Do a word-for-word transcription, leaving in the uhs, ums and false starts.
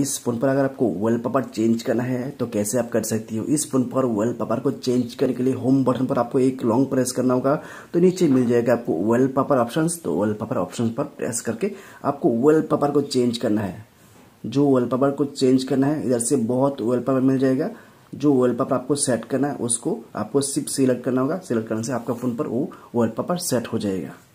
इस फोन पर अगर आपको वॉलपेपर चेंज करना है तो कैसे आप कर सकती हो। इस फोन पर वॉलपेपर को चेंज करने के लिए होम बटन पर आपको एक लॉन्ग प्रेस करना होगा, तो नीचे मिल जाएगा आपको वॉलपेपर ऑप्शंस। तो वॉलपेपर ऑप्शंस पर प्रेस करके आपको वॉलपेपर को चेंज करना है। जो वॉलपेपर को चेंज करना है इधर से बहुत वॉलपेपर मिल जाएगा। जो वॉलपेपर आपको सेट करना है उसको आपको सिर्फ सिलेक्ट करना होगा। सिलेक्ट करने से आपका फोन पर वो वॉलपेपर सेट हो जाएगा।